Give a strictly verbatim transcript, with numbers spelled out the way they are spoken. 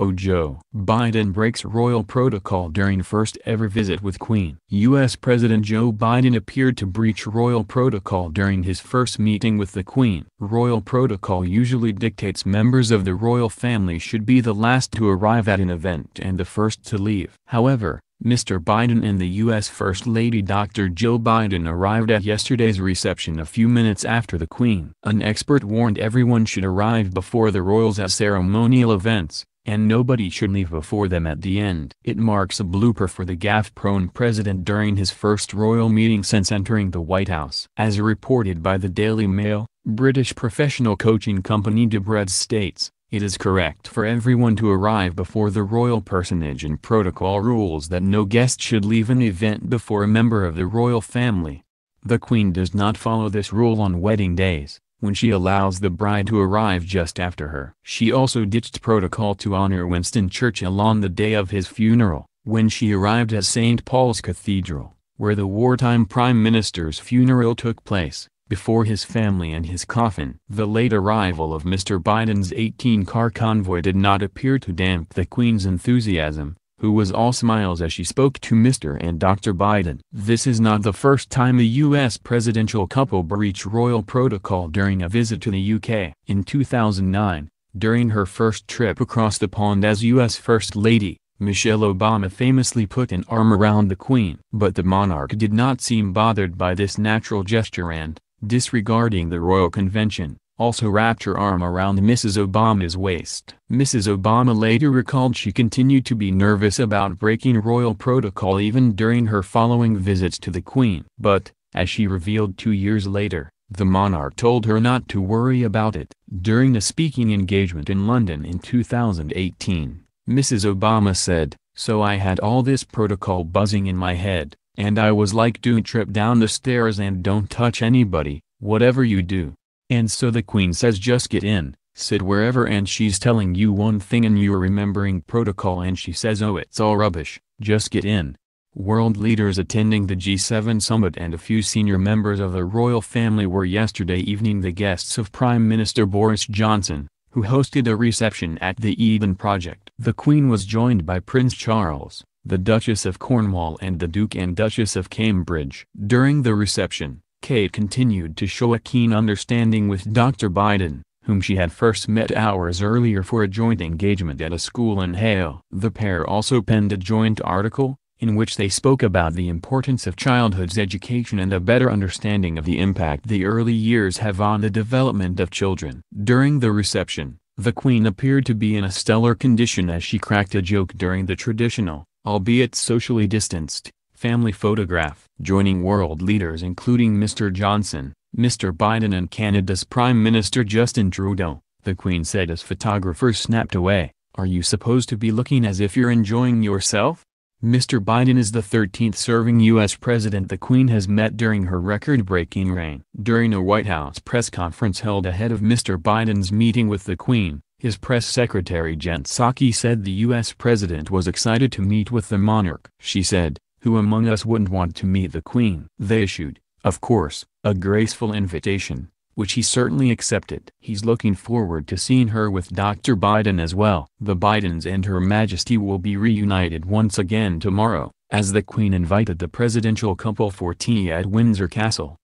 Oh, Joe Biden breaks royal protocol during first ever visit with Queen. U S President Joe Biden appeared to breach royal protocol during his first meeting with the Queen. Royal protocol usually dictates members of the royal family should be the last to arrive at an event and the first to leave. However, Mister Biden and the U S First Lady Doctor Jill Biden arrived at yesterday's reception a few minutes after the Queen. An expert warned everyone should arrive before the royals at ceremonial events, and nobody should leave before them at the end. It marks a blooper for the gaffe-prone president during his first royal meeting since entering the White House. As reported by the Daily Mail, British professional coaching company Debrett states, "It is correct for everyone to arrive before the royal personage, and protocol rules that no guest should leave an event before a member of the royal family." The Queen does not follow this rule on wedding days, when she allows the bride to arrive just after her. She also ditched protocol to honor Winston Churchill on the day of his funeral, when she arrived at Saint Paul's Cathedral, where the wartime Prime Minister's funeral took place, before his family and his coffin. The late arrival of Mister Biden's eighteen car convoy did not appear to damp the Queen's enthusiasm, who was all smiles as she spoke to Mister and Doctor Biden. This is not the first time a U S presidential couple breached royal protocol during a visit to the U K. In two thousand nine, during her first trip across the pond as U S First Lady, Michelle Obama famously put an arm around the Queen. But the monarch did not seem bothered by this natural gesture and, disregarding the royal convention, also wrapped her arm around Missus Obama's waist. Missus Obama later recalled she continued to be nervous about breaking royal protocol even during her following visits to the Queen. But, as she revealed two years later, the monarch told her not to worry about it. During a speaking engagement in London in two thousand eighteen, Missus Obama said, "So I had all this protocol buzzing in my head, and I was like, do a trip down the stairs and don't touch anybody, whatever you do. And so the Queen says just get in, sit wherever, and she's telling you one thing and you're remembering protocol, and she says, oh, it's all rubbish, just get in." World leaders attending the G seven summit and a few senior members of the royal family were yesterday evening the guests of Prime Minister Boris Johnson, who hosted a reception at the Eden Project. The Queen was joined by Prince Charles, the Duchess of Cornwall, and the Duke and Duchess of Cambridge. During the reception, Kate continued to show a keen understanding with Doctor Biden, whom she had first met hours earlier for a joint engagement at a school in Hale. The pair also penned a joint article, in which they spoke about the importance of childhood's education and a better understanding of the impact the early years have on the development of children. During the reception, the Queen appeared to be in a stellar condition as she cracked a joke during the traditional, albeit socially distanced, family photograph. Joining world leaders including Mister Johnson, Mister Biden, and Canada's Prime Minister Justin Trudeau, the Queen said as photographers snapped away, "Are you supposed to be looking as if you're enjoying yourself?" Mister Biden is the thirteenth serving U S president the Queen has met during her record-breaking reign. During a White House press conference held ahead of Mister Biden's meeting with the Queen, his press secretary Jen Psaki said the U S president was excited to meet with the monarch. She said, "Who among us wouldn't want to meet the Queen?" They issued, of course, a graceful invitation, which he certainly accepted. He's looking forward to seeing her with Doctor Biden as well. The Bidens and Her Majesty will be reunited once again tomorrow, as the Queen invited the presidential couple for tea at Windsor Castle.